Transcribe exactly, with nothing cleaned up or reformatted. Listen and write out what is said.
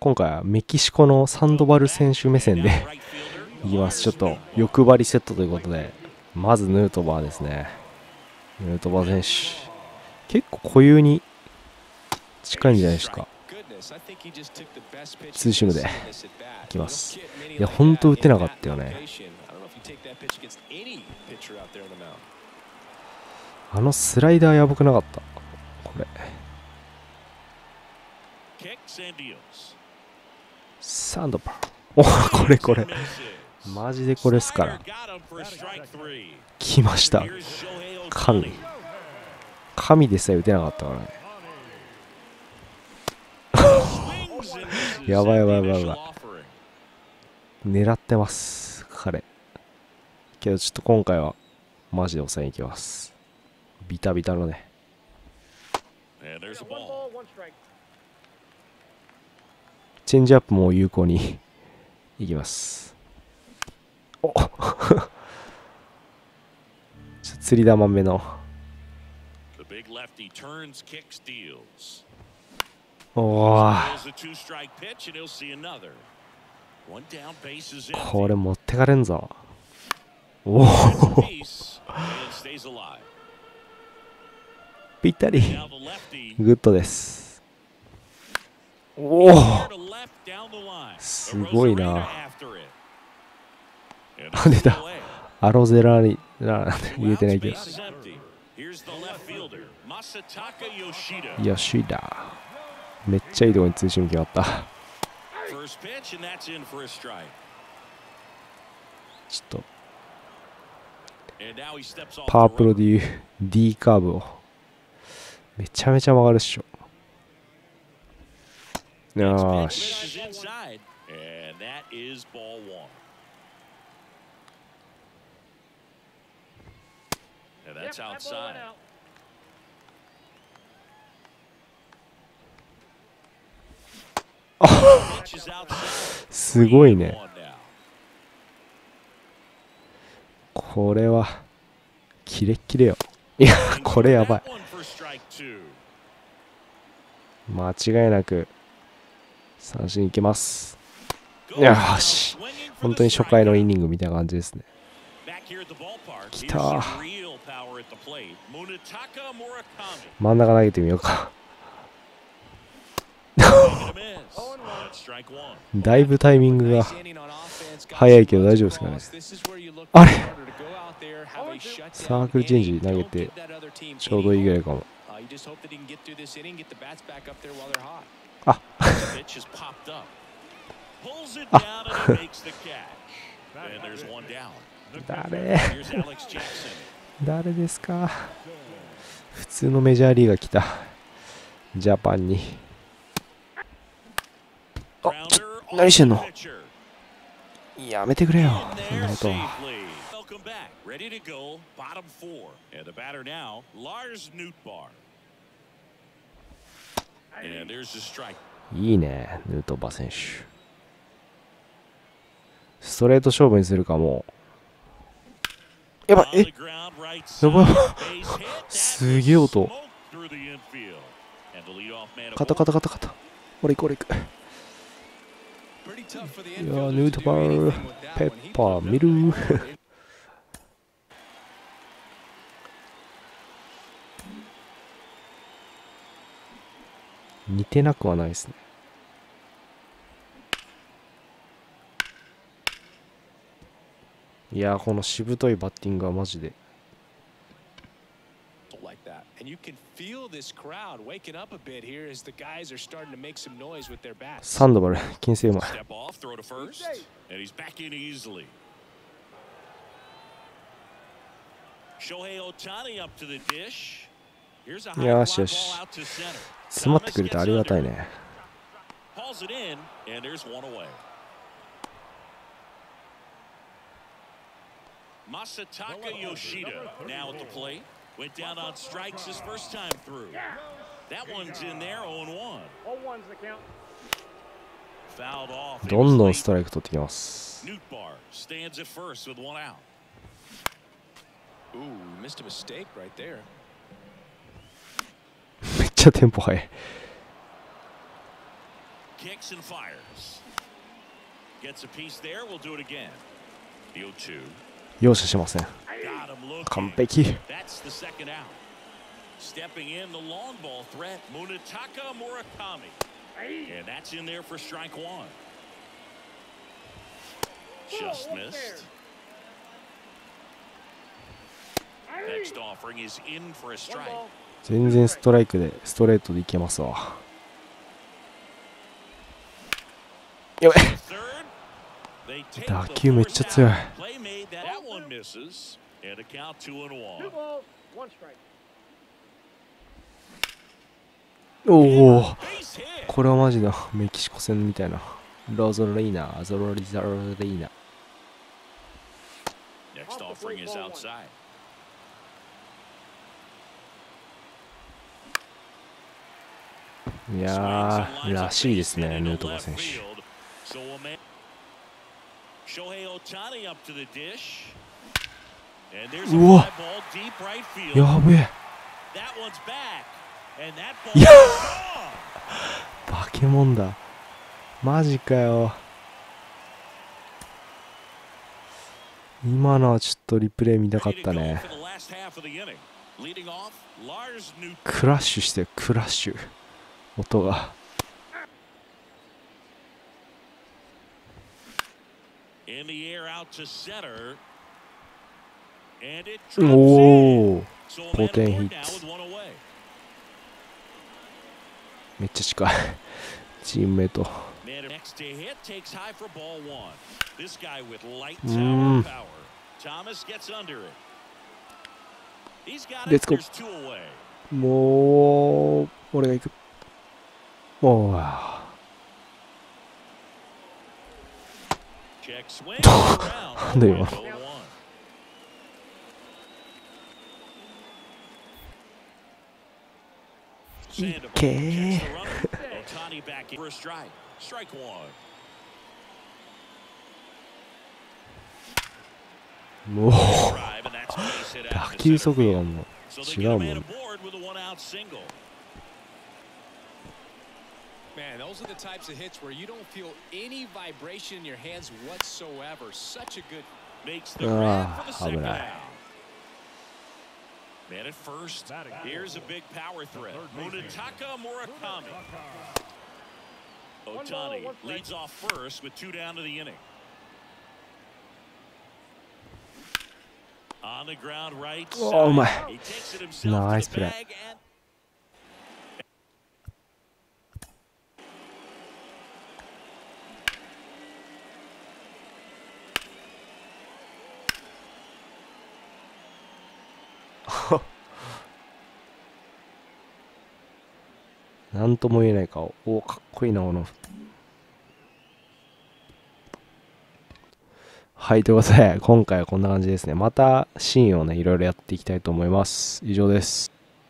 今回はメキシコのサンドバル選手目線でいきます。ちょっと欲張りセットということで、まずヌートバーですね。ヌートバー選手、結構固有に近いんじゃないですか。ツーシームでいきます。いや本当打てなかったよね。あのスライダーやばくなかった。これサンドバー、おこれこれマジでこれっすから。来ました。神神でさえ打てなかったからね。やばいやばいやばいやばい。狙ってます彼。けどちょっと今回はマジで抑えに行きます。ビタビタのね。チェンジアップも有効にいきます。お釣り玉目のおー、これ持ってかれんぞ。おおぴったりグッドです。おおすごいな。出たアロゼラーリな言えてないけど、ヨシダめっちゃいいとこにツーシーム決まった。ちょっとパープロでいう D カーブをめちゃめちゃ曲がるっしょ。よしすごいね。これはキレッキレよ。いやこれやばい。間違いなく三振いきます。よし本当に初回のイニングみたいな感じですね。きたー。真ん中投げてみようか。だいぶタイミングが早いけど大丈夫ですかね。あれサークルチェンジ投げてちょうどいいぐらいかも。あっあ誰誰ですか。普通のメジャーリーガー来た。ジャパンに何してんの。やめてくれよ。いいねヌートバー選手。ストレート勝負にするかも。やばいえやばいすげえ音。カタカタカタカタ。俺行こう俺行く。いやーヌートバーペッパーミル似てなくはないですね。いやーこのしぶといバッティングはマジで。サンドバル、牽制うまい。よしよし。詰まってくれてありがたいね。Masataka Yoshida now at the plate.Went down on strikes his first time through. That one's in there, oh one. oh one's the count. Fouled off. どんどんストライク取ってきます。Nootbar stands at first with one out. Ooh, missed a mistake right there. めっちゃテンポ速い。kicks and fires. Gets a piece there, we'll do it again. Deal two. 容赦しません。完璧。That's the second out. Stepping in the long ball threat, Munetaka Murakami. And that's in there for strike one. Just missed. Next offering is in for a strike. 全然ストライクでストレートでいけますわ。やべ。打球めっちゃ強い。おお、これはマジだ。メキシコ戦みたいな。ロゾレイナ、ゾロリザロレイナ。Next offering is outside.いやー、らしいですね、ヌートバー選手。うわ、やべえ。いや、化け物だ。マジかよ。今のはちょっとリプレイ見たかったね。クラッシュして、クラッシュ。音が。おお、ポテンヒッツ。めっちゃ近い。チームメイト。うん。レッツゴー。もう、俺が行く。おーなんだ今の。いけーもう打球速度がもう違うもん。Man, those are the types of hits where you don't feel any vibration in your hands whatsoever. Such a good makes the grab for the second down. Man at first. Here's a big power threat. Munetaka Murakami. Ohtani leads off first with two down to the inning. On the ground right. Oh my! He takes it himself. Nice play.なんとも言えない顔。おお、かっこいいな、この。はい、ということで、今回はこんな感じですね。またシーンをね、いろいろやっていきたいと思います。以上です。